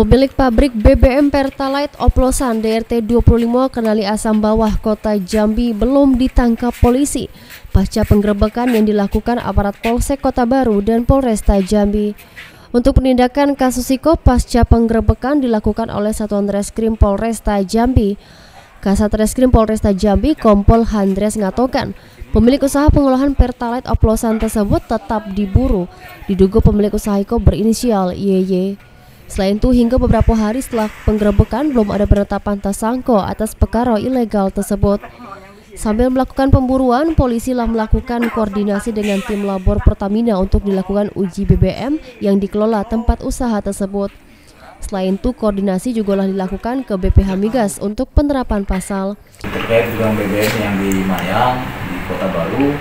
Pemilik pabrik BBM Pertalite oplosan DRT25 Kenali Asam Bawah Kota Jambi belum ditangkap polisi pasca penggerebekan yang dilakukan aparat Polsek Kota Baru dan Polresta Jambi. Untuk penindakan kasus siko pasca penggerebekan dilakukan oleh Satuan Reskrim Polresta Jambi. Kasat Reskrim Polresta Jambi, Kompol Handres, mengatakan pemilik usaha pengolahan Pertalite oplosan tersebut tetap diburu. Diduga pemilik usaha iko berinisial YY. Selain itu, hingga beberapa hari setelah penggerebekan belum ada penetapan tersangka atas perkara ilegal tersebut. Sambil melakukan pemburuan, polisi telah melakukan koordinasi dengan tim labor Pertamina untuk dilakukan uji BBM yang dikelola tempat usaha tersebut. Selain itu, koordinasi juga telah dilakukan ke BPH Migas untuk penerapan pasal. Terkait gudang BBM yang di Mayang, di Kota Baru,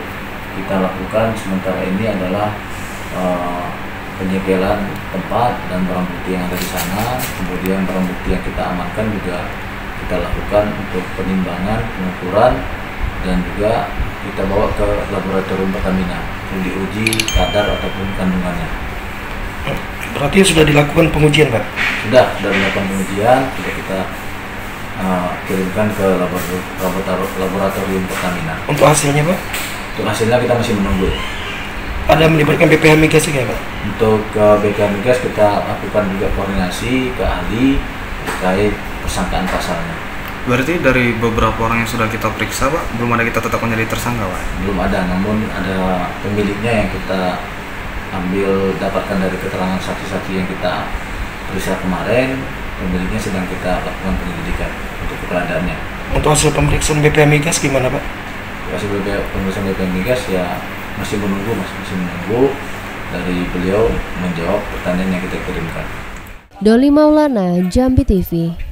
kita lakukan sementara ini adalah penyegelan tempat dan barang bukti yang ada di sana, kemudian barang bukti yang kita amankan juga kita lakukan untuk penimbangan, pengukuran, dan juga kita bawa ke laboratorium Pertamina untuk diuji kadar ataupun kandungannya. Berarti sudah dilakukan pengujian, Pak? Sudah dilakukan pengujian, sudah kita kirimkan ke laboratorium Pertamina. Untuk hasilnya, Pak? Untuk hasilnya kita masih menunggu. Ada melibatkan BPH Migas juga, Pak? Untuk BPH Migas kita lakukan juga koordinasi ke ahli terkait persangkaan pasalnya. Berarti dari beberapa orang yang sudah kita periksa, Pak, belum ada kita tetapkan jadi tersangka, Pak? Belum ada, namun ada pemiliknya yang kita dapatkan dari keterangan saksi-saksi yang kita periksa kemarin. Pemiliknya sedang kita lakukan penyelidikan untuk keberadaannya. Untuk hasil pemeriksaan BPH Migas gimana, Pak? Hasil pemeriksaan BPH Migas ya masih menunggu dari beliau menjawab pertanyaan yang kita kirimkan. Doli Maulana, Jambi TV.